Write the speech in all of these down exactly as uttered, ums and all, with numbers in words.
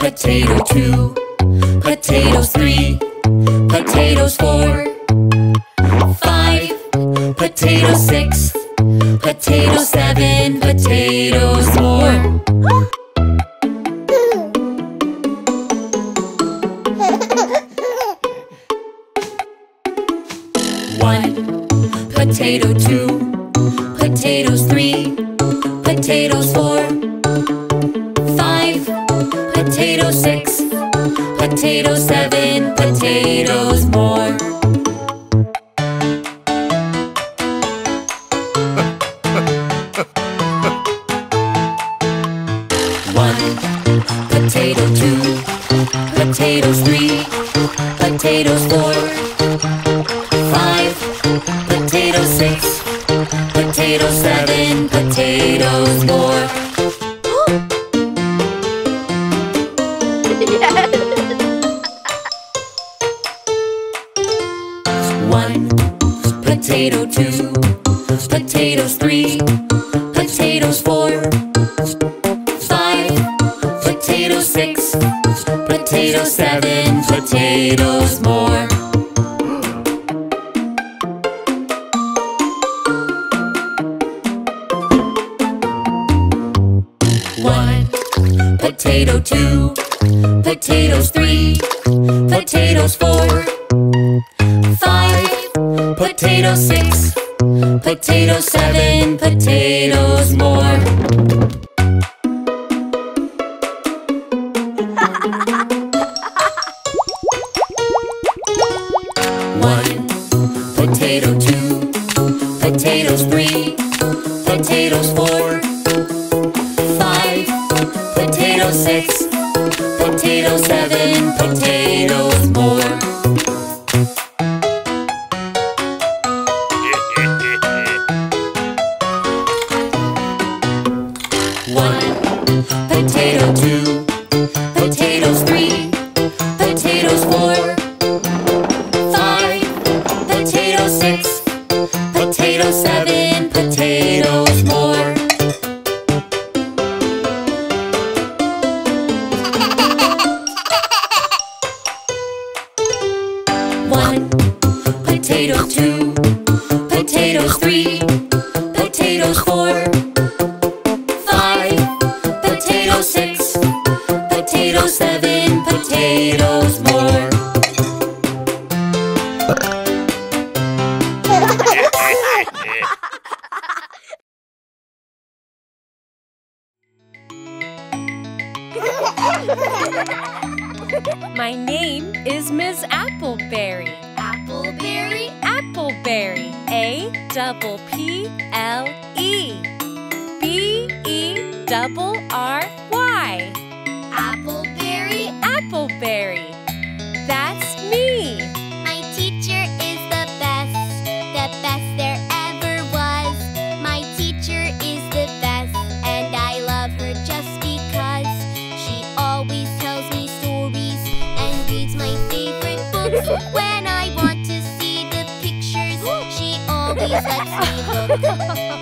potato two, potatoes three, potatoes four, five, potato six, potato seven, potatoes more. One, potato two, potatoes three, potatoes four, five, potato six, potato seven, potatoes more. One, potato two, potatoes three, potatoes four, five, potato six, potato seven, potatoes more. One, potato two, potatoes three, potatoes four, five, potato six, potato seven, potatoes more. One, potato two, potatoes three, potatoes four, five, potato six, potato seven, potatoes more. One, potato two, potatoes three, potatoes four, five, potato six, potato seven, potatoes more. Potato two, potatoes three, potatoes four, five, potato six, potato seven, potatoes more. One, potato two, potatoes three, potatoes four, six, potato seven, potatoes more. My name is Miss Appleberry. Appleberry? Appleberry. A double P L E B E double R Y. Appleberry, Appleberry. That's me. My teacher is the best, the best there ever was. My teacher is the best, and I love her just because. She always tells me stories and reads my favorite books. When I want to see the pictures, she always lets me look.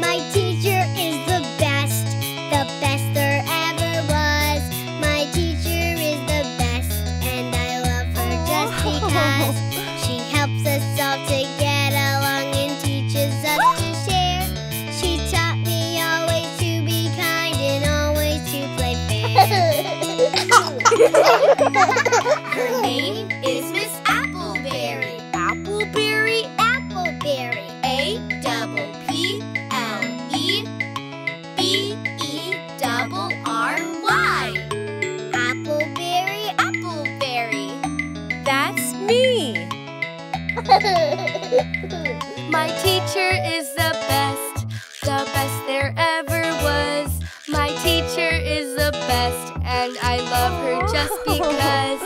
My teacher is the best, the best there ever was. My teacher is the best, and I love her just because. She helps us all to get along and teaches us to share. She taught me always to be kind and always to play fair. Her name is Miss Appleberry. Appleberry, Appleberry. A double P double R Y. Appleberry, Appleberry. That's me. My teacher is the best, the best there ever was. My teacher is the best, and I love her just because.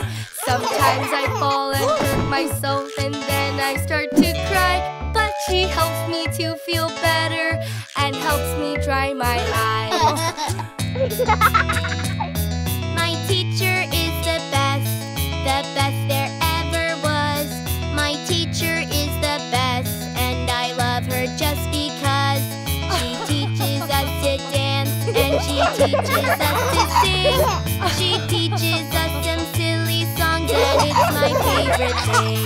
Sometimes I fall and hurt myself, and then I start to cry. But she helps me to feel better and helps me dry my eyes. My teacher is the best, the best there ever was. My teacher is the best, and I love her just because. She teaches us to dance and She teaches us to sing. She teaches us some silly songs, and it's my favorite thing.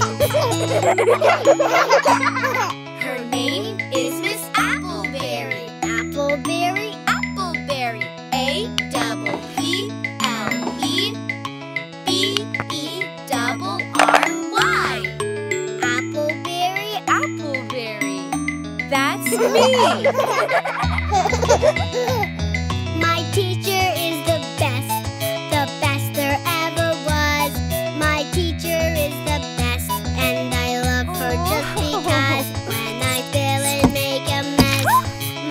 Her name is Miss Appleberry. Appleberry, Appleberry. A double P L E B E double R Y. Appleberry, Appleberry. That's me. My teacher is the best, the best there ever was. My teacher is the best, and I love her just because. When I fail and make a mess,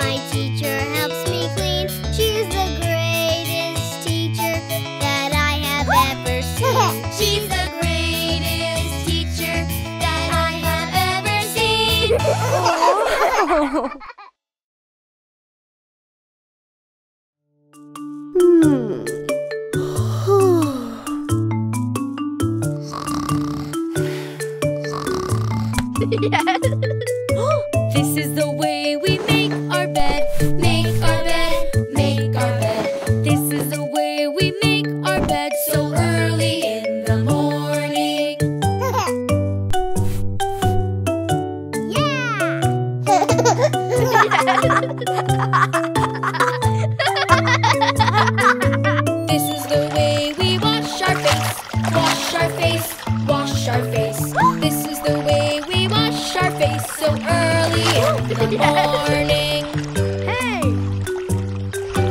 my teacher helps me clean. She's the greatest teacher that I have ever seen. She's the greatest teacher that I have ever seen. Hmm. Yes. This is the way we make our bed. Make our bed. Make our bed. This is the way we make our bed so early in the morning. Yeah. Yes. Morning. Hey. Yeah. Yes.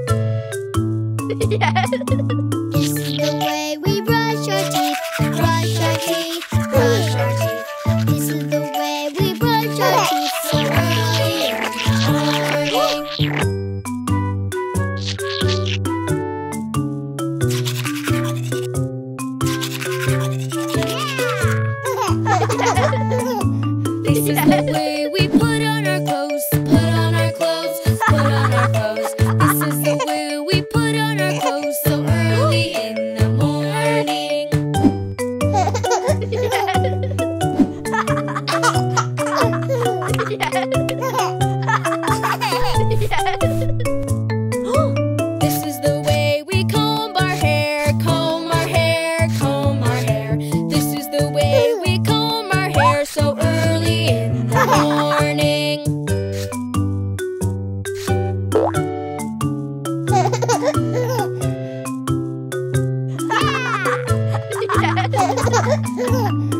This is the way we brush our teeth. Brush our teeth. Brush our teeth. This is the way we brush our teeth so early in the morning. This is the way we put on our clothes, put on our clothes, put on our clothes. This is the way we put on our clothes so early in the morning. This is the way we comb our hair, comb our hair, comb our hair. This is the way we comb our hair so early. Morning.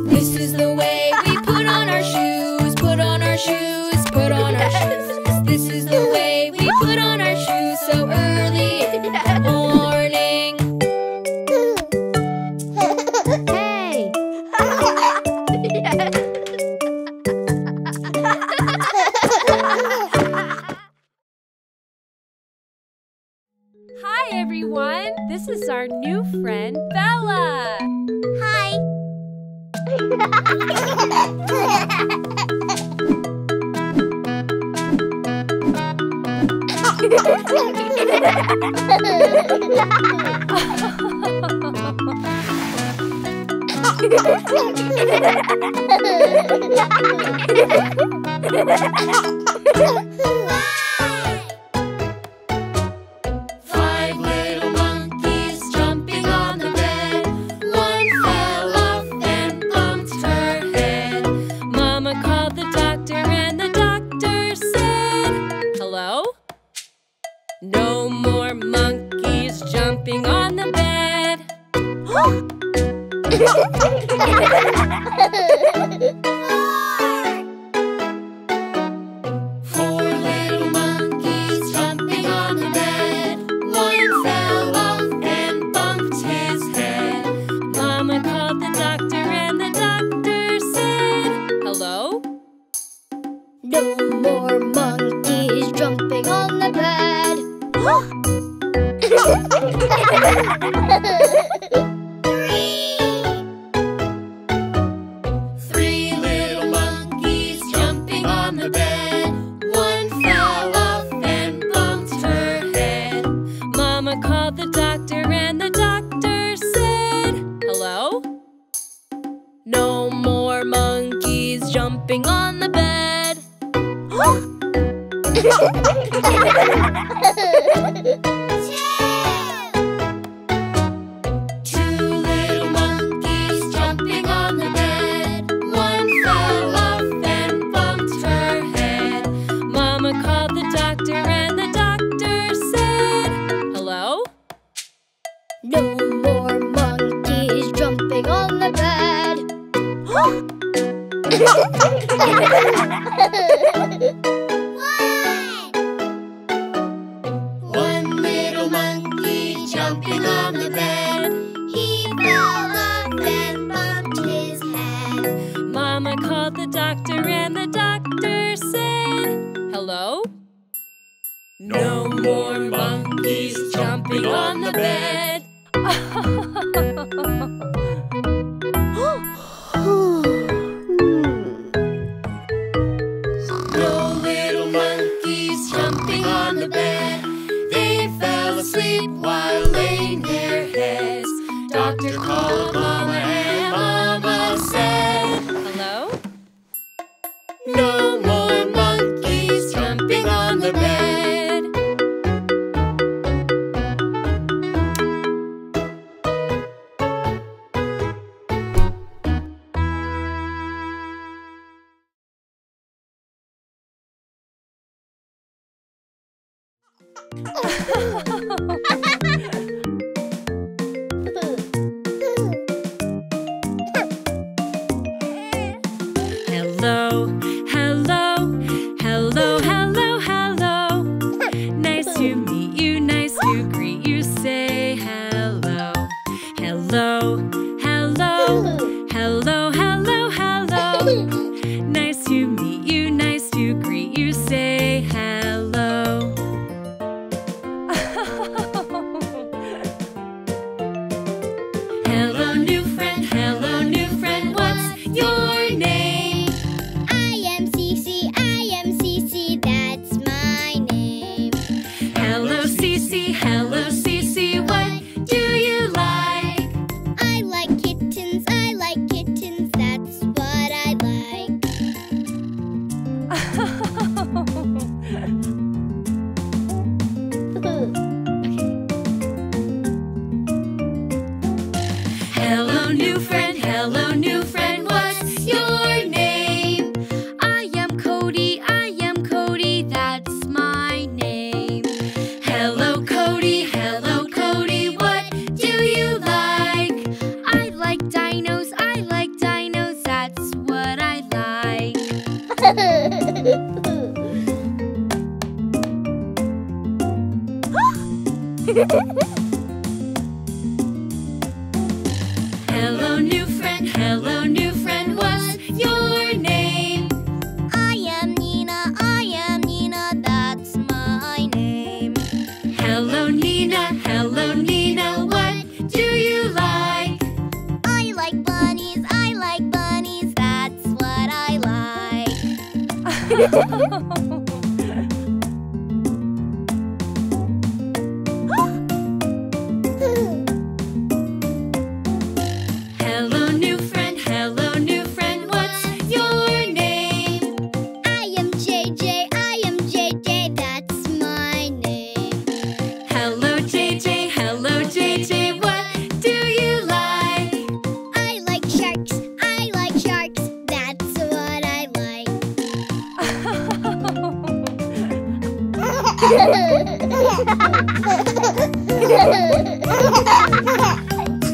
This is the way we put on our shoes, put on our shoes, put on our shoes. This is the way we put on our shoes so early in the morning. Hey. Yes. Hi everyone, this is our new friend Bella. Hi. Five little monkeys jumping on the bed. One fell off and bumped her head. Mama called the doctor and the doctor said, "Hello? No more monkeys jumping on the bed." Jumping on the the bed. Two little monkeys jumping on the bed. One fell off and bumped her head. Mama called the doctor and the doctor said, hello? No more monkeys jumping on the bed. One little monkey jumping on the bed. He fell off and bumped his head. Mama called the doctor and the doctor said, hello? No more monkeys jumping on the bed. Sleep while laying their heads. Doctor called Mama and Mama said, hello? No more monkeys jumping on the bed. Hello, hello, hello, hello, hello. Nice to meet you, nice to greet you, say hello. Hello, hello, hello, hello, hello. Nice to meet you, nice to greet you, say hello. Hello, new friend, hello, new friend, what's your name? Hello, new friend, hello, new friend, what's your name? I am Nina, I am Nina, that's my name. Hello, Nina, hello, Nina, what do you like? I like bunnies, I like bunnies, that's what I like.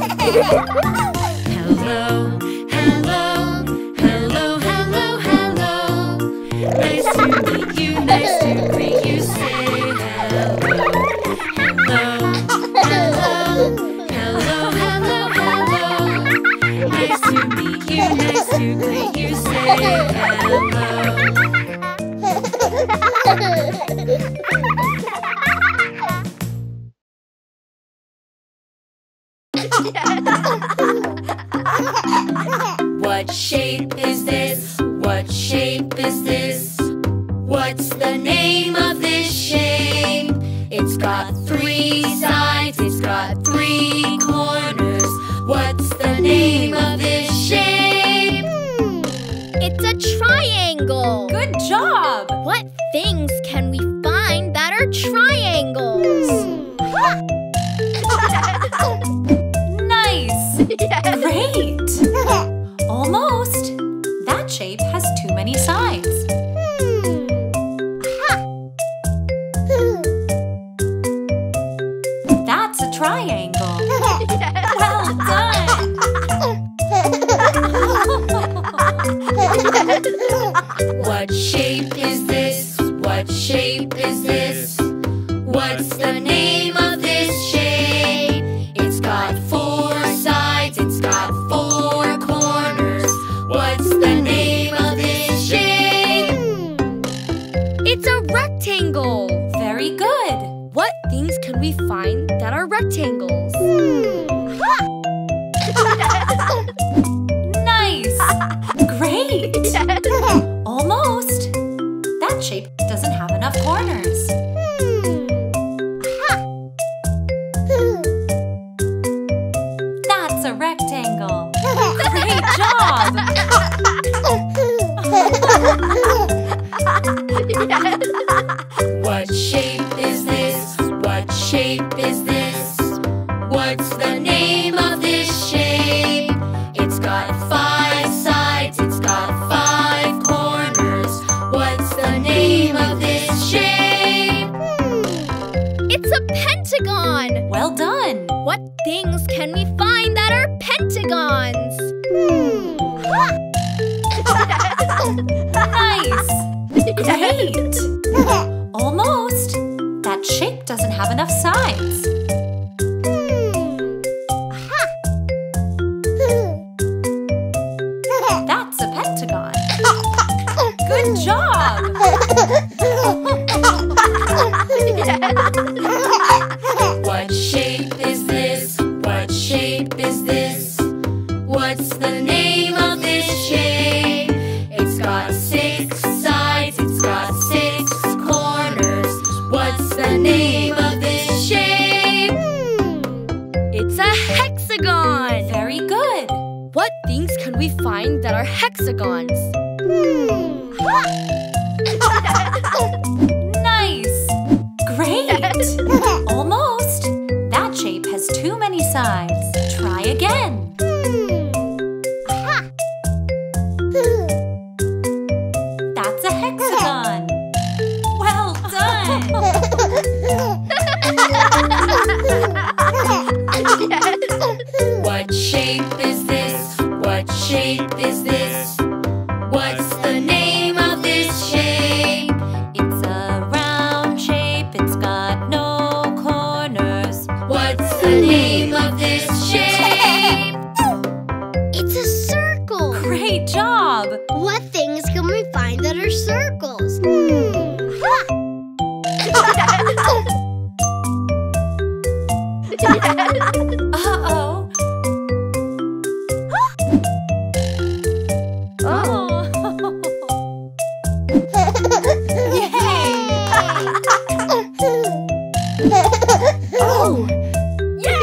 Hello, hello, hello, hello, hello. Nice to meet you, nice to greet you, say hello. Hello, hello, hello, hello, hello. Nice to meet you, nice to greet you, say hello. What shape is this? What shape is this? What's the name of this shape? It's got three sides, it's got three corners. What's the name of this shape? It's a triangle. triangle. Good job! What things can we find that are triangles? Nice! Great! Almost! That shape has too many sides. That's a triangle. Well done! What shape is this? What shape is this? What's the name of this shape? It's got four sides, it's got four corners. What's the name of this shape? It's a rectangle. Very good. What things can we find that are rectangles? Great! Almost! That shape doesn't have enough corners. That's a rectangle. Great job! What shape is this? What shape is this? What's the name of this shape? It's got five. Well done! What things can we find that are pentagons? Hmm. Nice! Great! Almost! That shape doesn't have enough sides. That's a pentagon. Good job! What shape is this? What shape is this? What's the name of this shape? It's got six sides, it's got six corners. What's the name of this shape? It's a hexagon! Very good! What things can we find that are hexagons? Nice! Great! Almost! That shape has too many sides. Try again. That's a hexagon. Well done. What shape is this? What shape is this? What's the name of this shape? It's a round shape. It's got no. What's the name of this shape? It's a circle! Great job! What things can we find that are circles? Hmm. Uh-oh. Oh! Yay! Oh! Yeah!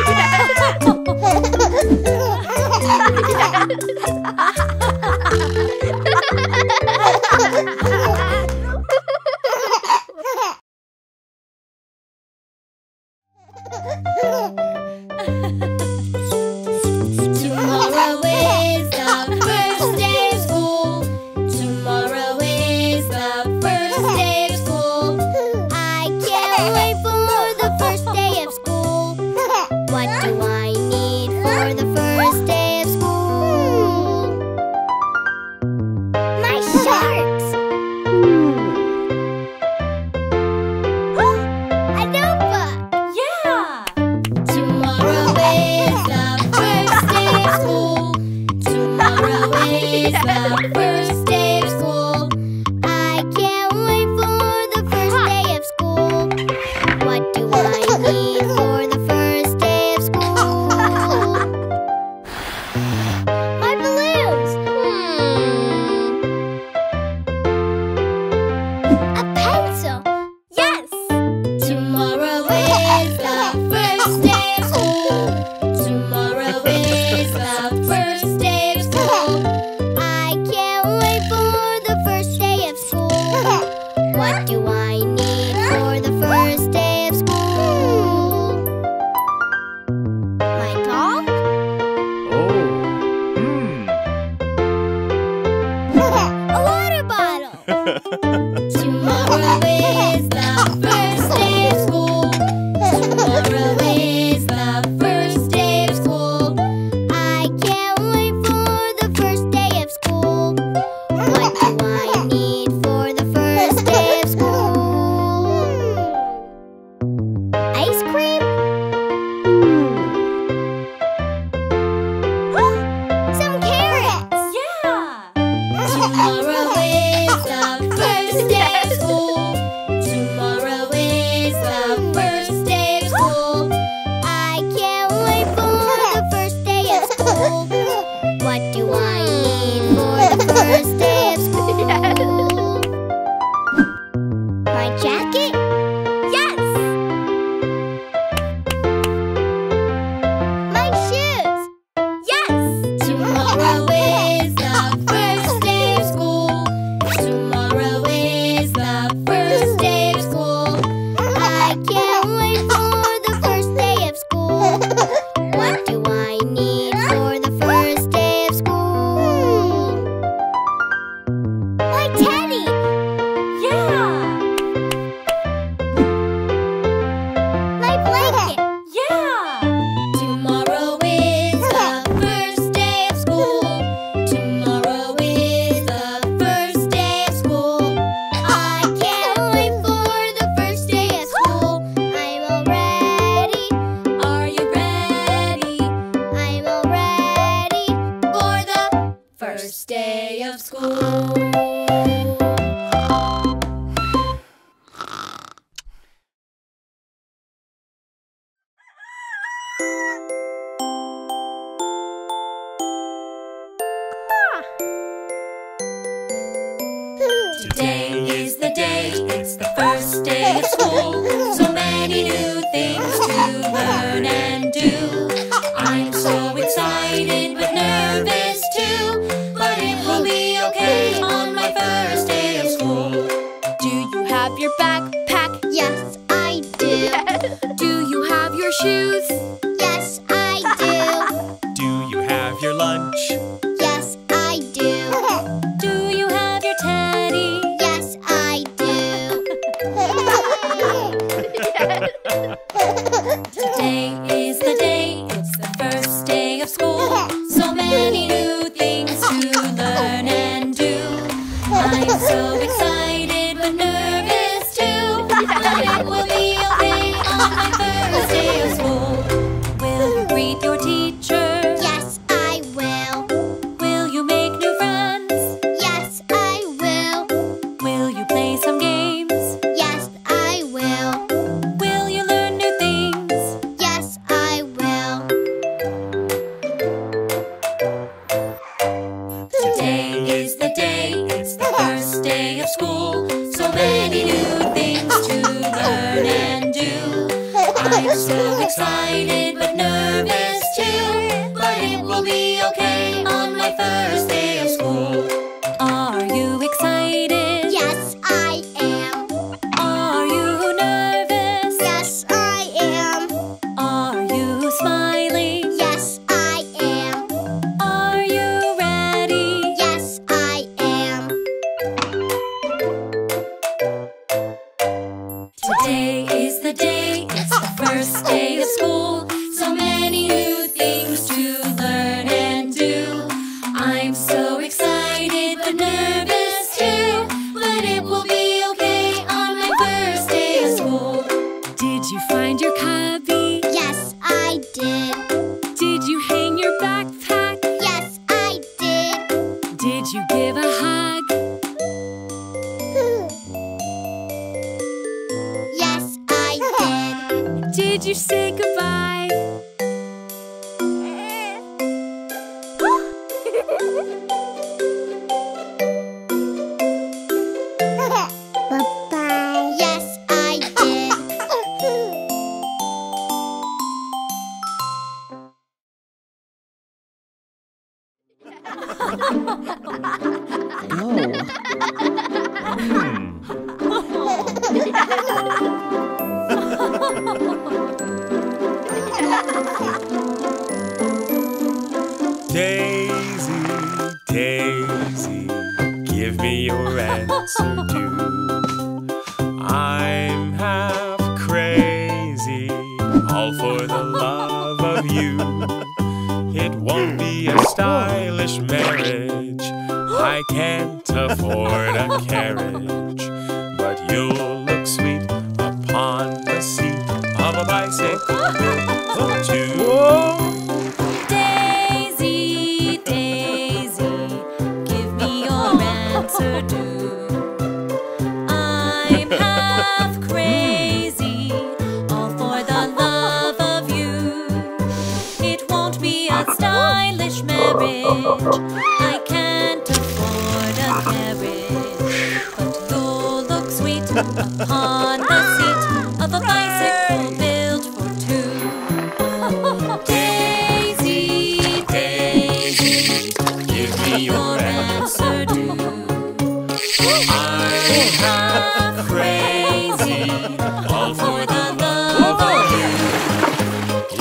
Daisy, Daisy, give me your answer to all for the love of you. It won't be a stylish marriage, I can't afford a carriage, but you'll look sweet upon the seat of a bicycle too. I'm half crazy, all for the love of you. It won't be a stylish marriage, I can't afford a carriage, but you'll look sweet upon the seat of a bicycle built for two. Oh, Daisy, Daisy, give me your answer due. I'm half crazy, all for the love of you.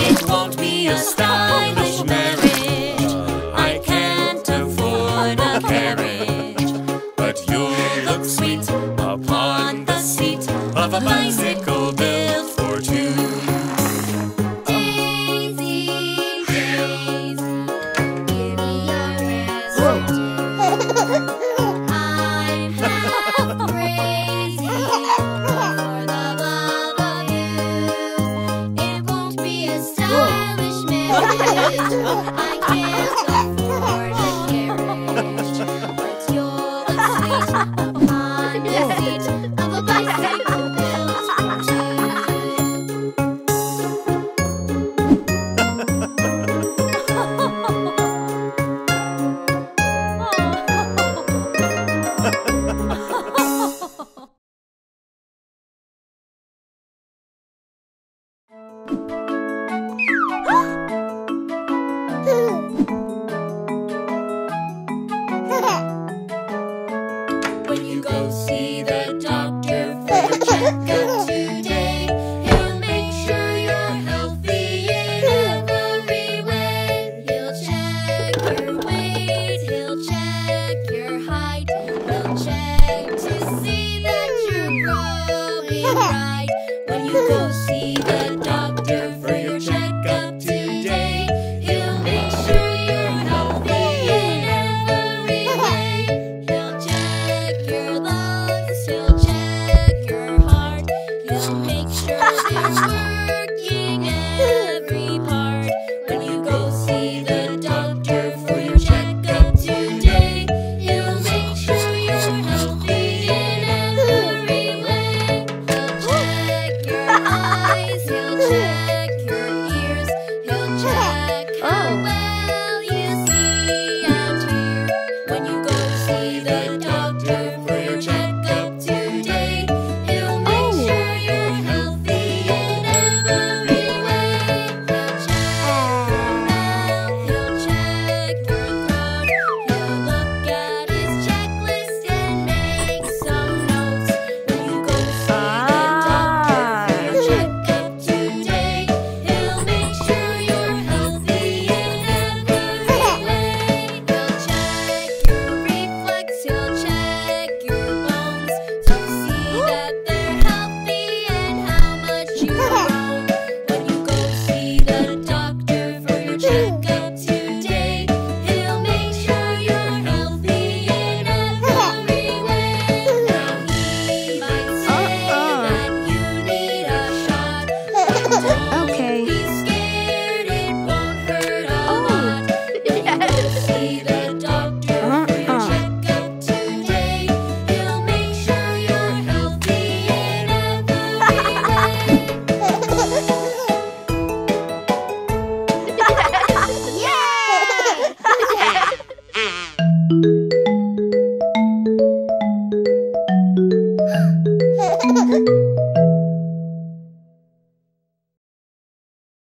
It won't be a stylish marriage, I can't afford a carriage, but you'll look sweet upon the seat of a bicycle built for two. Daisy, Daisy, give me your answer. I can't afford a carriage, but you'll look sweet upon the seat of a bicycle built for two. Make sure